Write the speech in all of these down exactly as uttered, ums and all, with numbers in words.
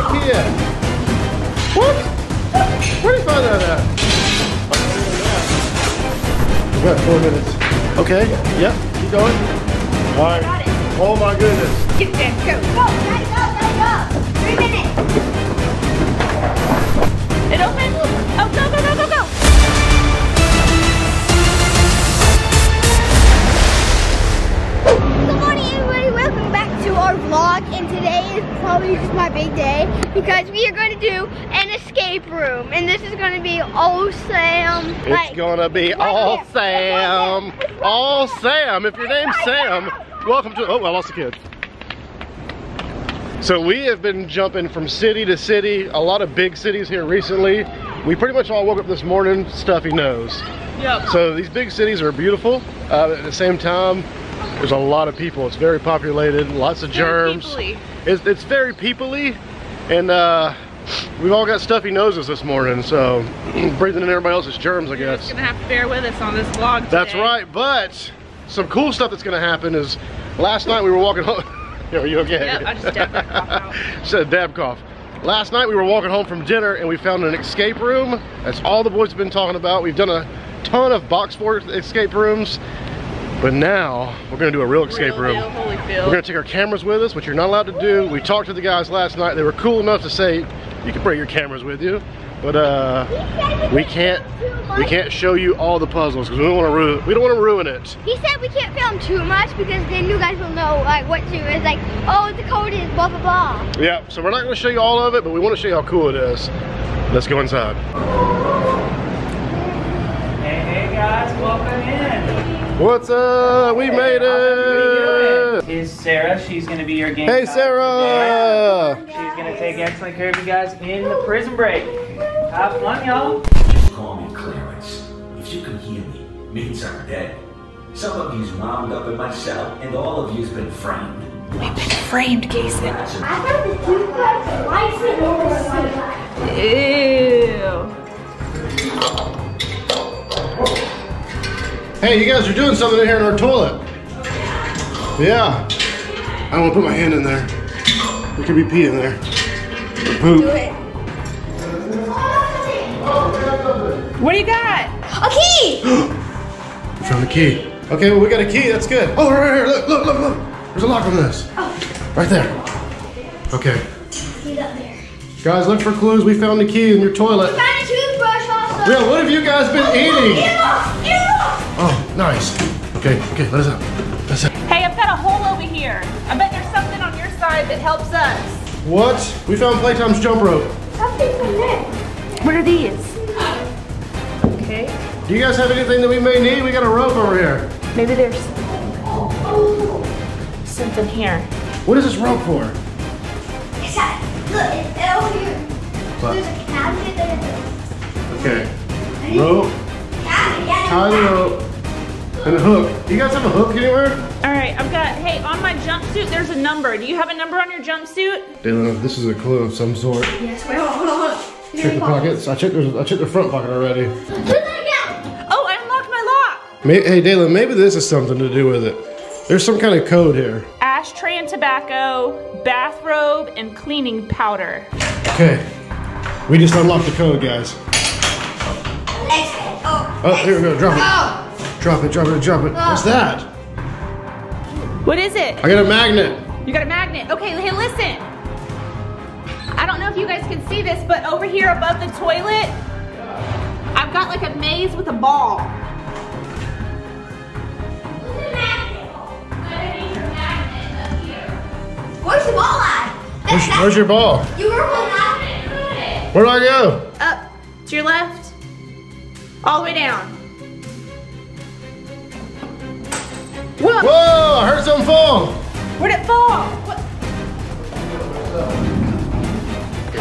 a Kia. What? Where did you find that at? We've got four minutes. Okay, yep, keep going. All right. Got it. Oh my goodness. Get there, go, go, let it go, let it go. Three minutes. It opens. Oh, go, go, go, go, go. Good morning, everybody. Welcome back to our vlog. And today is probably just my big day because we are going to do an escape room. And this is going to be awesome. It's like, going to be all Sam. All Sam. If your name's Sam, welcome to, oh, I lost a kid. So we have been jumping from city to city, a lot of big cities here recently. We pretty much all woke up this morning stuffy nose. Yep. So these big cities are beautiful. Uh, at the same time, there's a lot of people. It's very populated, lots of germs. Very it's, it's very people-y. And uh, we've all got stuffy noses this morning, so breathing in everybody else's germs, I You're guess. You're gonna have to bear with us on this vlog today. That's right, but some cool stuff that's gonna happen is last night we were walking home. Yo, are you okay? Yeah, I just dabbed that cough out. She said dab cough. Last night we were walking home from dinner and we found an escape room. That's all the boys have been talking about. We've done a ton of box fort escape rooms, but now we're gonna do a real escape real room. Deal, holy field. We're gonna take our cameras with us, which you're not allowed to do. We talked to the guys last night. They were cool enough to say, you can bring your cameras with you, but uh, we can't we can't show you all the puzzles because we don't want to ruin we don't want to ruin it. He said we can't film too much because then you guys will know like what to is like. Oh, the code is blah blah blah. Yeah, so we're not going to show you all of it, but we want to show you how cool it is. Let's go inside. Hey, hey guys, welcome in. What's up? We hey, made it. Is Sarah? She's going to be your game. Hey, Sarah. Today. She's going to take excellent care of you guys in the prison break. Have fun, y'all. Just call me Clarence. If you can hear me, means I'm dead. Some of you's wound up in my cell, and all of you's been framed. We've been framed, Casey. I thought the toothbrush sliced it over my life. Ew. Hey, you guys are doing something in here in our toilet. Yeah. I don't want to put my hand in there. There could be pee in there. Or poop. What do you got? A key! We found a key. Okay, well we got a key, that's good. Oh, right here, look, look, look, look. There's a lock on this. Oh. Right there. Okay. He's up there. Guys, look for clues. We found the key in your toilet. We found a toothbrush also. Yeah, what have you guys been oh, eating? Ew, ew. Oh, nice. Okay, okay, let us out. That's it. Hey, I've got a hole over here. I bet there's something on your side that helps us. What? We found Playtime's jump rope. Something's in there. What are these? Okay. Do you guys have anything that we may need? We got a rope over here. Maybe there's something here. What is this rope for? It's that, look, it's over here. What? There's a cabinet there. Okay. Rope, tie the rope, and a hook. Do you guys have a hook anywhere? All right, I've got, hey, on my jumpsuit, there's a number. Do you have a number on your jumpsuit? Dylan, this is a clue of some sort. Yes, wait, hold on, hold on. Check the pockets. I checked, I checked the front pocket already. Oh, I unlocked my lock. Hey, Dalen, maybe this is something to do with it. There's some kind of code here. Ashtray and tobacco, bathrobe, and cleaning powder. Okay. We just unlocked the code, guys. Oh, here we go. Drop it. Drop it, drop it, drop it. What's that? What is it? I got a magnet. You got a magnet. Okay, hey, listen. I don't know if you guys can see this, but over here above the toilet, I've got like a maze with a ball. What's a magnet? Underneath your magnet up here. Where's the ball at? Where's, where's your ball? You were holding it. Where do I go? Up to your left, all the way down. Whoa! Whoa! I heard something fall. Where'd it fall? What?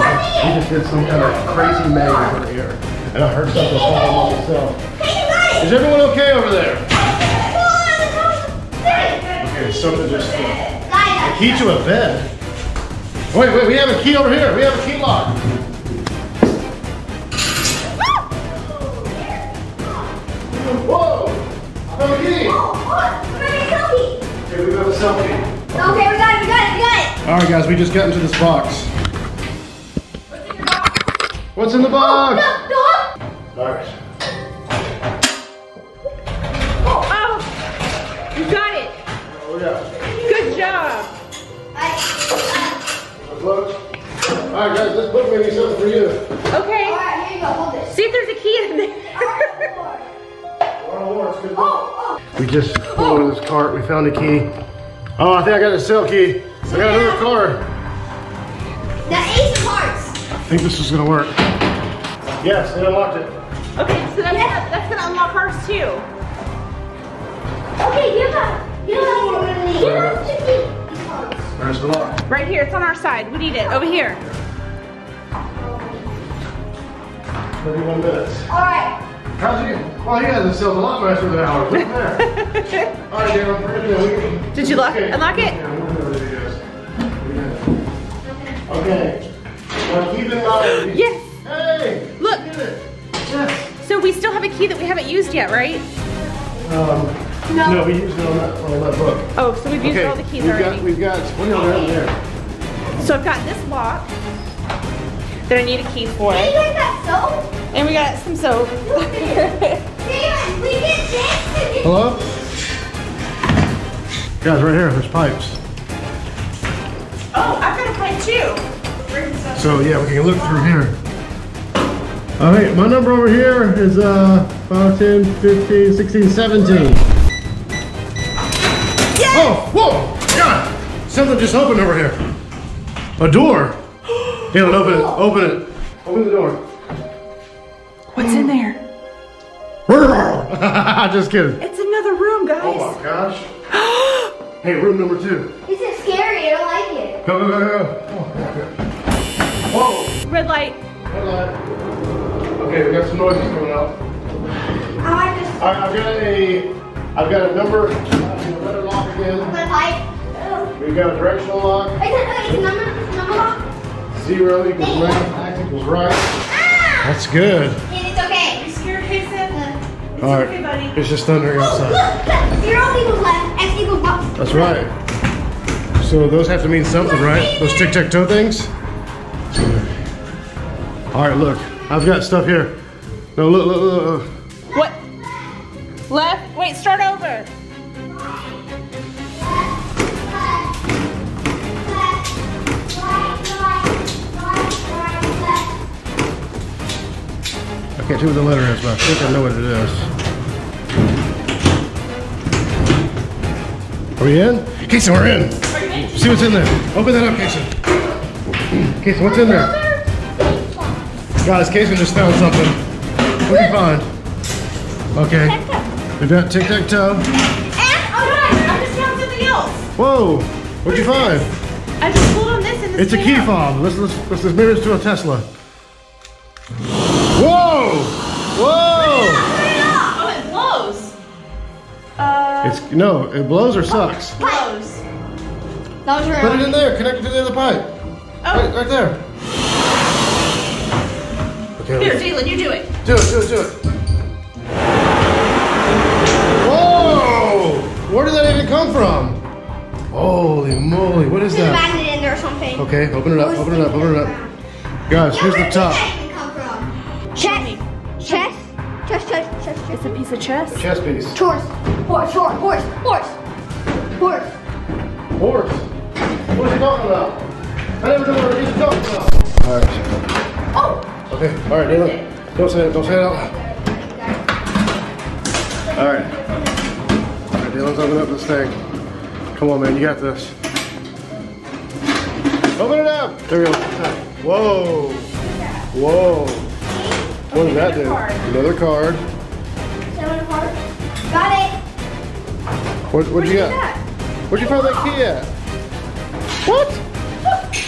We just did some kind of crazy maze over here, and I heard something fall on myself. Is everyone okay over there? Okay, something just fell. A key to a bed. Wait, wait, we have a key over here. We have a key lock. Whoa! I found a key. Okay, we got a selfie. Okay, we got it, we got it, we got it. All right, guys, we just got into this box. What's in the box? Oh, no, no. All right. Oh, oh, you got it. Oh, yeah. Good job. All right, guys, this book may be something for you. Okay. All right, here you go. Hold it. See if there's a key in there. Oh, oh. We just pulled oh. this cart. We found a key. Oh, I think I got a cell key. I got another card. Now eight cards. I think this is gonna work. Yes, it unlocked it. Okay, so that's, yeah. gonna, that's gonna unlock ours too. Okay, give us, give us, give us the key. Where's the lock? Right here. It's on our side. We need it over here. Thirty-one minutes. All right. How's you? Well, you guys have sold a lot faster than ours. Look there. All right, Dan, I'm pretty good. Did you lock, okay. unlock it? Yeah, we'll do it, yes. Okay. Now keep it locked. Yes. Hey. Look. Get it. Yes. So we still have a key that we haven't used yet, right? Um. No. No, we used it on that, on that book. Oh, so we've used okay. all the keys we've already. Got, we've got. We've got. Down there. So I've got this lock that I need a key for. Hey, you guys got soap? And we got some soap. Hello? Guys, right here, there's pipes. Oh, I've got a pipe too. So yeah, we can look through here. All right, my number over here is uh, five, ten, fifteen, sixteen, seventeen. Yes! Oh, whoa, God, something just opened over here. A door. Here, open it, open it. Open the door. What's in there? Just kidding. It's another room, guys. Oh my gosh. Hey, room number two. This is scary. I don't like it. Go, go, go, go. Oh. Whoa. Red light. Red light. Okay, we got some noises coming out. I like this. All right, I've got a, I've got a number. Another lock again. Red light. Oh. We've got a directional lock. Wait, wait, wait, number, number lock. Zero equals hey. left. Equals right. Ah. That's good. It's All right. okay, buddy. It's just thundering oh, outside. Look, zero equals left, x equals left. That's right. So those have to mean something, right? Those tic-tac-toe things? All right, look. I've got stuff here. No, look, look, look. What? Left? Wait, start over. I can't see what the letter is, but I think I know what it is. Are we in? Casey, we're in. See what's in there. Open that up, Casey. Casey, what's in there? Guys, Casey just found something. What did you find? Okay. We've got tic-tac-toe. And, oh no, I just found something else. Whoa, what'd you find? I just pulled on this and this It's a key fob. Let's, let's, let's mirror this to a Tesla. Whoa! Whoa! Turn it off! Oh, it blows. Uh, it's no, it blows or sucks. Oh, it blows. That was right. Put it in there. Connect it to the other pipe. Oh. Right, right there. Okay. Here, Jalen, you do it. Do it. Do it. Do it. Whoa! Where did that even come from? Holy moly! What is that? There's a magnet in there or something. Okay, open it up. Open it up. Open it up. Guys, here's the top. Chess? Chess, chess, chess, chess. It's a piece of chess. A chess piece. Horse, horse, horse, horse, horse. Horse? What are you talking about? I never know what you're talking about. All right. Oh! Okay, all right, Dana. Don't say it, don't say it out loud. All right. All right, Dana, let's open up this thing. Come on, man, you got this. Open it up! There we go. Whoa. Whoa. What does that do? Card. Another card. Another card. Got it. What? What'd Where you got? At? Where'd you find that key at? What?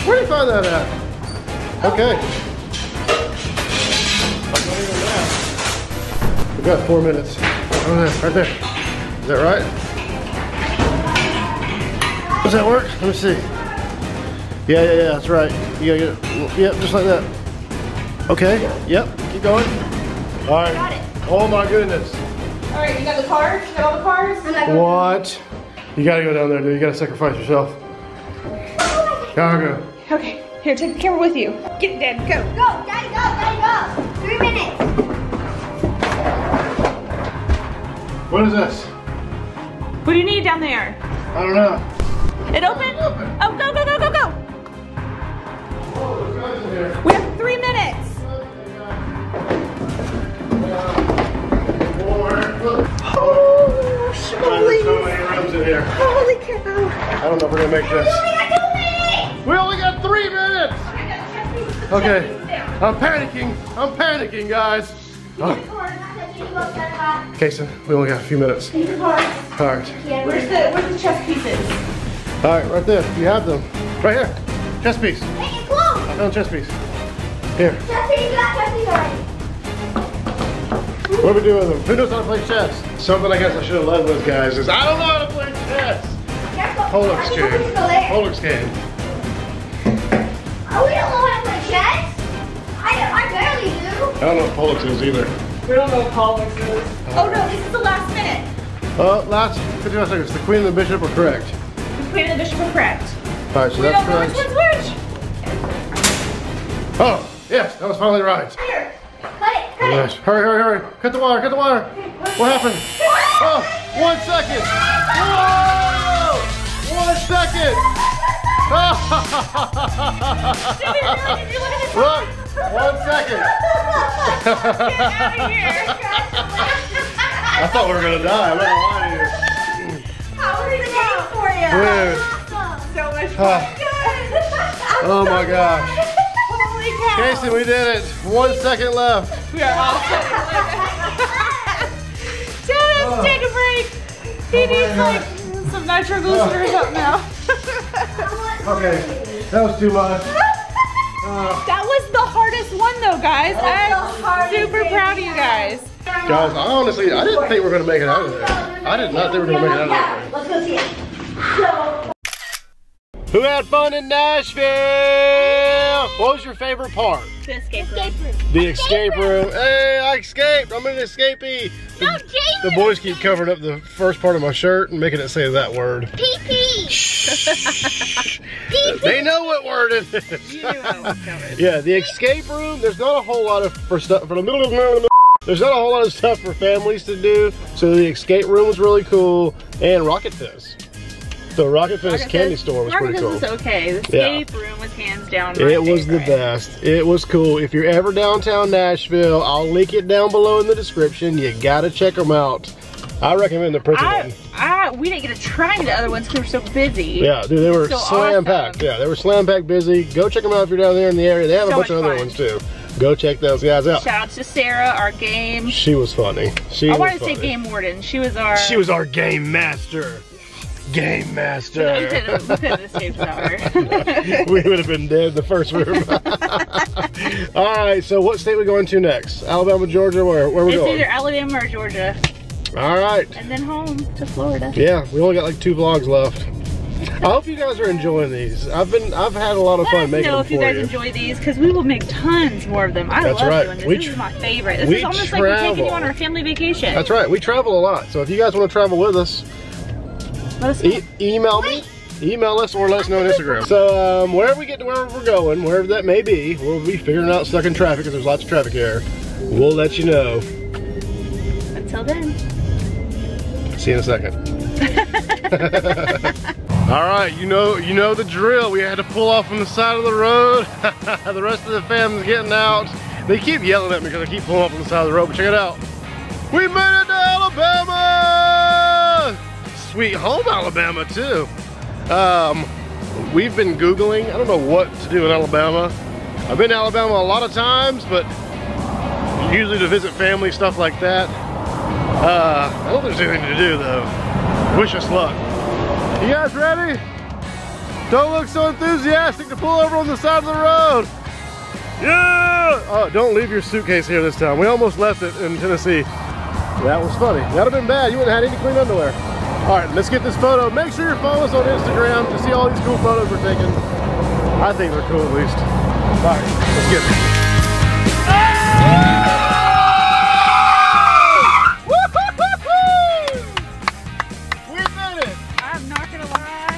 Where'd you find that at? Okay. okay. We've got four minutes. Oh, right there. Is that right? Does that work? Let me see. Yeah, yeah, yeah. That's right. You gotta get it. Yep, just like that. Okay. Yep. Keep going. All right. Got it. Oh my goodness. All right. You got the cards. You got all the cards. What? You gotta go down there, dude. You gotta sacrifice yourself. Gotta go. Okay. Here, take the camera with you. Get it, Dad. Go. Go, Daddy, go, Daddy, go. Three minutes. What is this? What do you need down there? I don't know. It opened? It opened. Oh, go, go, go, go, go. Whoa, there's guys in here. We have three minutes. Oh, holy. So many rooms in here. Holy cow. I don't know if we're going to make this. We only got three minutes! Okay, I'm panicking. I'm panicking, guys. Oh. Kason, we only got a few minutes. All right. Yeah, where's the, where's the chess pieces? All right, right there. You have them. Right here. Chess piece. Hey, it's close. I found chess piece. Here. Chess piece, you got chess piece already. What are we doing with them? Who knows how to play chess? Something I guess I should have led with, guys, is I don't know how to play chess. Pollock's game. Pollock's game. Oh, we don't know how to play chess? I, I barely do. I don't know what Pollux is either. We don't know what Pollux is. Oh no, this is the last minute. Uh, last fifty-five seconds. The queen and the bishop are correct. The queen and the bishop are correct. All right, so we that's correct. We don't know which one's which. Oh, yes, that was finally right. Here, cut it, cut oh, nice. it. Hurry, hurry, hurry. Cut the wire, cut the wire. What happened? Oh, one second. Whoa! One second. Look, one second. Get out of here. I thought we were gonna die. I'm not lying to you. How was the game for you? Dude. So much fun. Oh my gosh. Holy cow. Kason, we did it. One second left. We are all set. Dad has to take a break. He needs like some nitroglycerin or something now. Okay, that was too much. Uh, that was the hardest one though, guys. I'm super proud of you guys. Guys, I honestly, I didn't think we were going to make it out of there. I did not think we were going to make it out of there. Let's go see it. Who had fun in Nashville? What was your favorite part? The escape room. The escape room. Hey, I escaped. I'm an escapee. No, the boys keep covering up the first part of my shirt and making it say that word. Pee-pee. They know what word it is. You knew I was coming. Yeah, the escape room. There's not a whole lot of for stuff for the middle of the middle. There's not a whole lot of stuff for families to do. So the escape room was really cool, and Rocket Fizz. The Rocket Fizz candy store was pretty cool. Rocket Fizz was okay. The escape yeah. room was hands down. It was the best. It was cool. If you're ever downtown Nashville, I'll link it down below in the description. You gotta check them out. I recommend the prison one. I, we didn't get to try the other ones because we were so busy. Yeah, dude, they were so slam awesome. packed. Yeah, they were slam packed busy. Go check them out if you're down there in the area. They have so a bunch of other fun. ones too. Go check those guys out. Shout out to Sarah, our game. She was funny. She I want to say game warden. She was our. She was our game master. Game master. We could have, we could have escaped without her. We would have been dead the first room. All right, so what state are we going to next? Alabama, Georgia, where, where are we it's going? It's either Alabama or Georgia. All right. And then home to Florida. Yeah, we only got like two vlogs left. I hope you guys are enjoying these. I've been, I've had a lot of Let fun making them Let us know if you guys you. enjoy these, because we will make tons more of them. I That's love right. doing this. We this is my favorite. This is almost travel. like we're taking you on our family vacation. That's right. We travel a lot, so if you guys want to travel with us, E email me, email us, or let us know on Instagram. So um, wherever we get to wherever we're going, wherever that may be, we'll be figuring out stuck in traffic because there's lots of traffic here. We'll let you know. Until then. See you in a second. All right, you know, you know the drill. We had to pull off from the side of the road. The rest of the family's getting out. They keep yelling at me because I keep pulling off from the side of the road. But check it out. We made it to Alabama. Sweet home Alabama too. Um, we've been Googling, I don't know what to do in Alabama. I've been to Alabama a lot of times, but usually to visit family, stuff like that. Uh, I don't think there's anything to do though. Wish us luck. You guys ready? Don't look so enthusiastic to pull over on the side of the road. Yeah! Oh, don't leave your suitcase here this time. We almost left it in Tennessee. That was funny. That'd have been bad. You wouldn't have had any clean underwear. All right, let's get this photo. Make sure you follow us on Instagram to see all these cool photos we're taking. I think they're cool at least. All right, let's get it. Oh! Woo-hoo-hoo-hoo! We made it. I'm not gonna lie.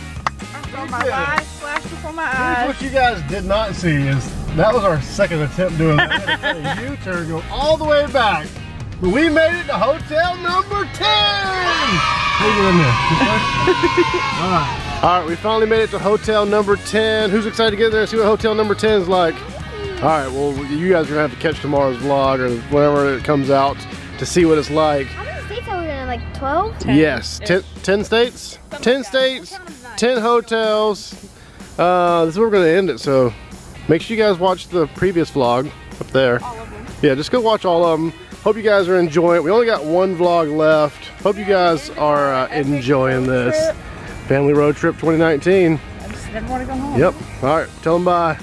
I'm going my eyes flashed before my eyes. What you guys did not see is that was our second attempt doing that. We had to take a U-turn, go all the way back. But we made it to hotel number ten. Take it in there. All right. All right, we finally made it to hotel number ten. Who's excited to get there and see what hotel number ten is like? All right, well, you guys are gonna have to catch tomorrow's vlog or whenever it comes out to see what it's like. How many states are we in, like twelve? ten. Yes, ten, ten states, Something ten like states, ten hotels. Uh, this is where we're gonna end it, so make sure you guys watch the previous vlog up there. All of them. Yeah, just go watch all of them. Hope you guys are enjoying it. We only got one vlog left. Hope you guys are uh, enjoying this. Family road trip twenty nineteen. I just never wanna go home. Yep, all right, tell them bye.